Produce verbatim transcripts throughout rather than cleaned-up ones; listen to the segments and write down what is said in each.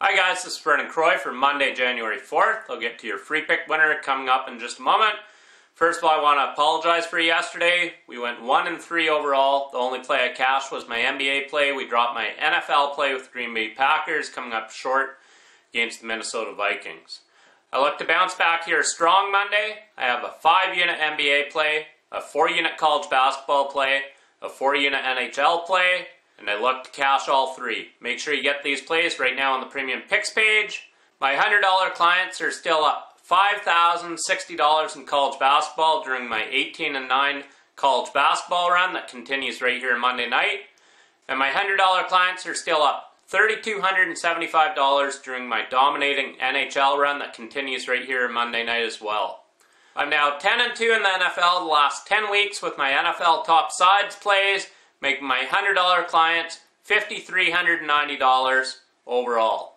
Hi guys, this is Vernon Croy for Monday, January fourth. I'll get to your free pick winner coming up in just a moment. First of all, I want to apologize for yesterday. We went one and three overall. The only play I cashed was my N B A play. We dropped my N F L play with the Green Bay Packers coming up short against the Minnesota Vikings. I look to bounce back here strong Monday. I have a five unit N B A play, a four unit college basketball play, a four unit N H L play, and I look to cash all three. Make sure you get these plays right now on the Premium Picks page. My one hundred dollar clients are still up five thousand sixty dollars in college basketball during my eighteen and nine college basketball run that continues right here Monday night. And my one hundred dollar clients are still up three thousand two hundred seventy-five dollars during my dominating N H L run that continues right here Monday night as well. I'm now ten and two in the N F L the last ten weeks with my N F L top sides plays, making my one hundred dollar clients five thousand three hundred ninety dollars overall.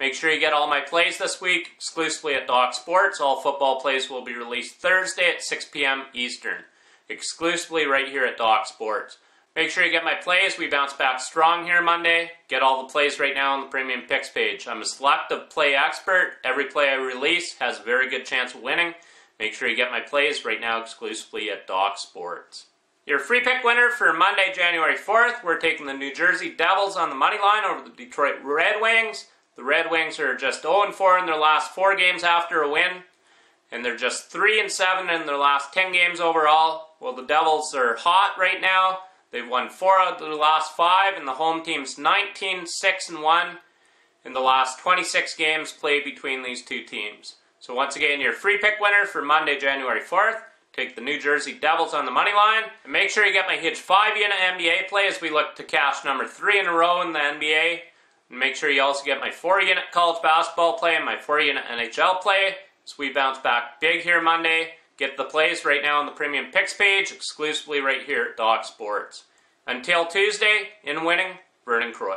Make sure you get all my plays this week exclusively at Doc Sports. All football plays will be released Thursday at six p m Eastern, exclusively right here at Doc Sports. Make sure you get my plays. We bounce back strong here Monday. Get all the plays right now on the Premium Picks page. I'm a selective play expert. Every play I release has a very good chance of winning. Make sure you get my plays right now exclusively at Doc Sports. Your free pick winner for Monday, January fourth, we're taking the New Jersey Devils on the money line over the Detroit Red Wings. The Red Wings are just oh and four in their last four games after a win, and they're just three and seven in their last ten games overall. Well, the Devils are hot right now. They've won four out of their last five, and the home team's nineteen, six and one in the last twenty-six games played between these two teams. So once again, your free pick winner for Monday, January fourth. Take the New Jersey Devils on the money line. And make sure you get my huge five unit N B A play as we look to cash number three in a row in the N B A. And make sure you also get my four unit college basketball play and my four unit N H L play. So we bounce back big here Monday. Get the plays right now on the Premium Picks page, exclusively right here at Doc Sports. Until Tuesday, in winning, Vernon Croy.